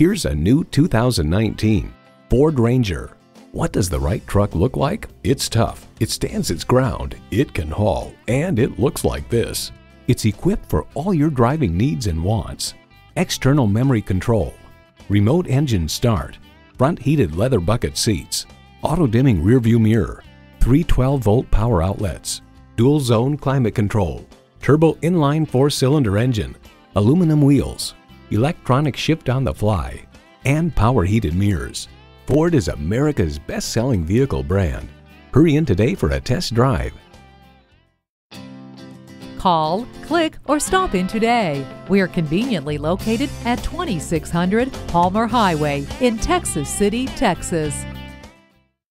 Here's a new 2019 Ford Ranger. What does the right truck look like? It's tough, it stands its ground, it can haul, and it looks like this. It's equipped for all your driving needs and wants. External memory control, remote engine start, front heated leather bucket seats, auto dimming rearview mirror, 3 12-volt power outlets, dual zone climate control, turbo inline 4-cylinder engine, aluminum wheels, electronic shift on the fly, and power heated mirrors. Ford is America's best-selling vehicle brand. Hurry in today for a test drive. Call, click, or stop in today. We are conveniently located at 2600 Palmer Highway in Texas City, Texas.